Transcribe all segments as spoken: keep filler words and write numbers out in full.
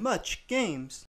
Mutch Games.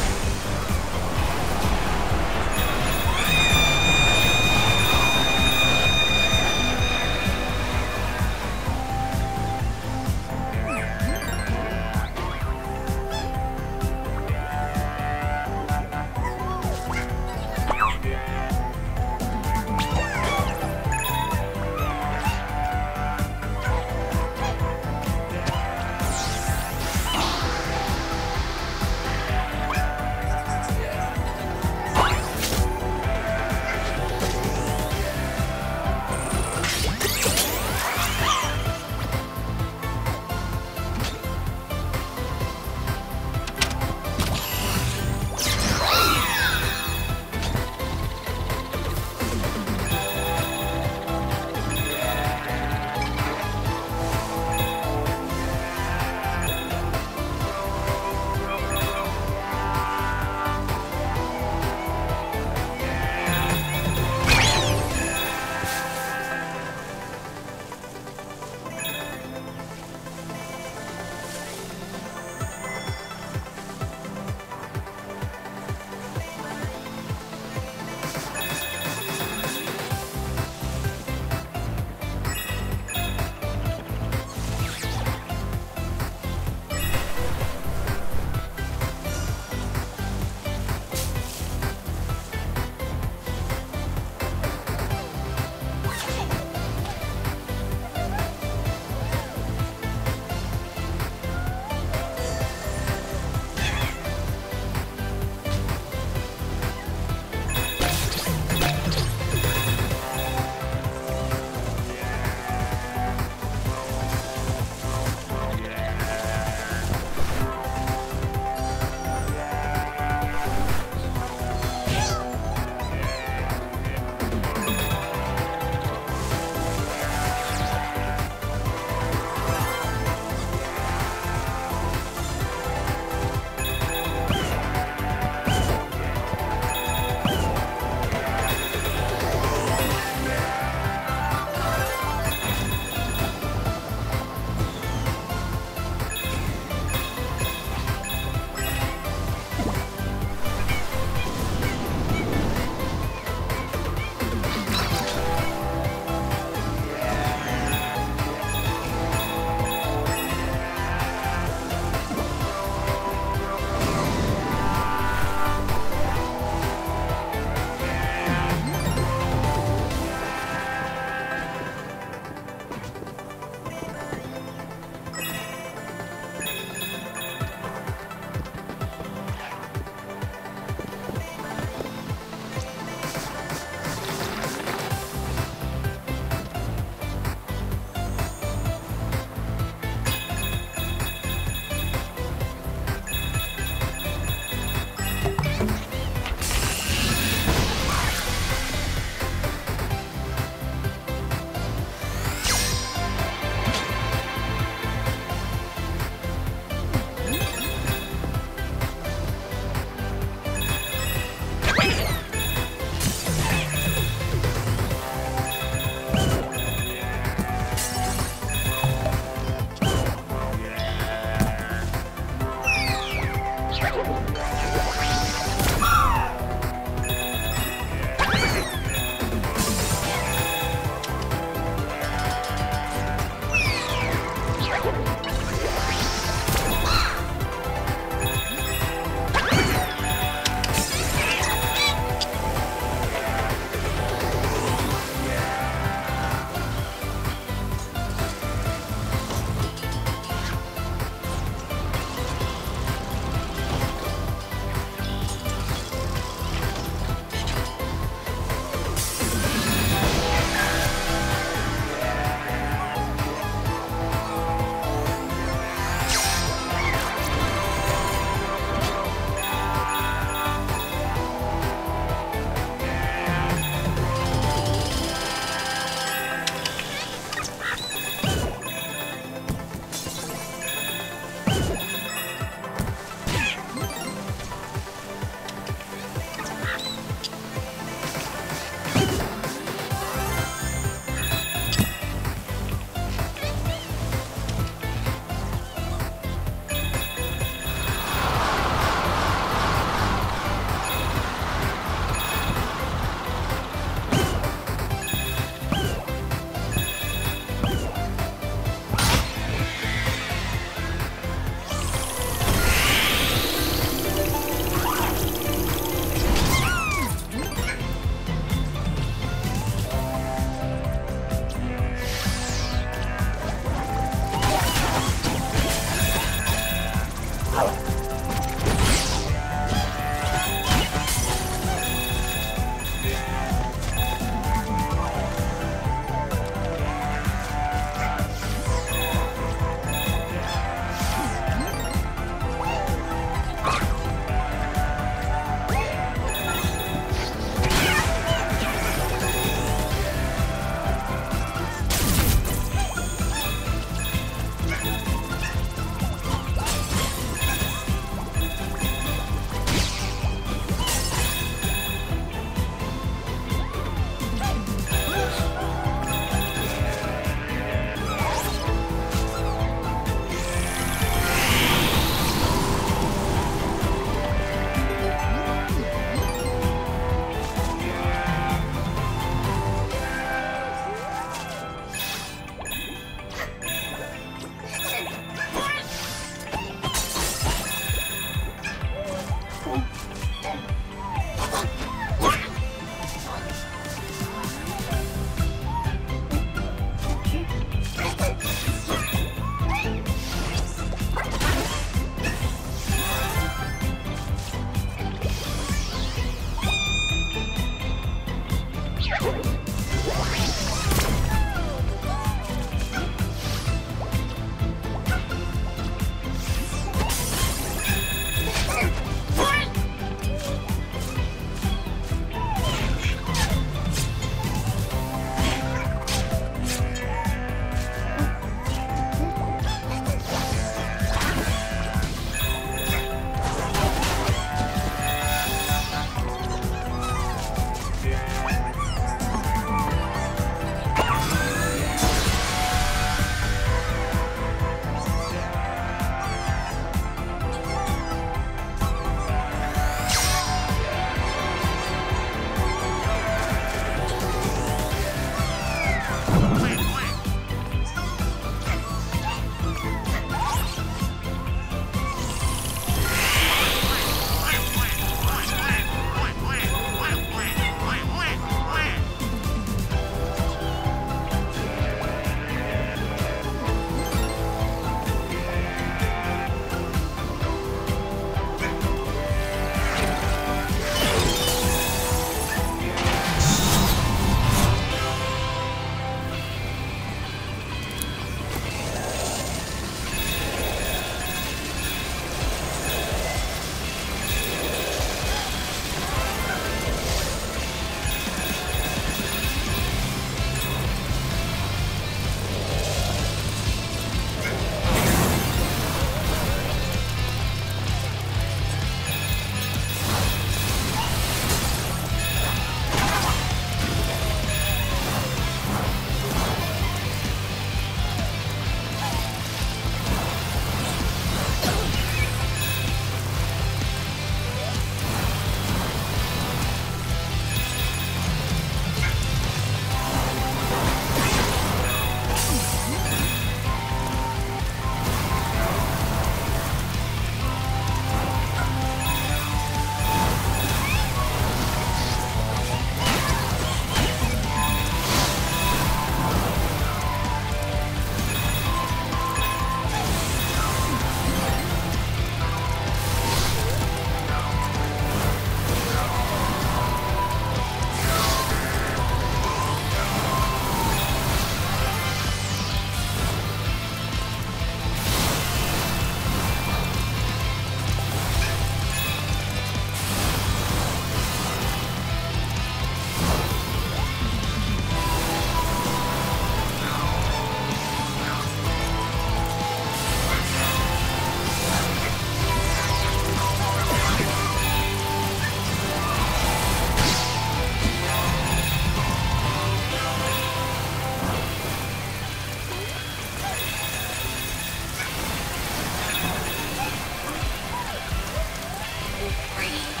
three.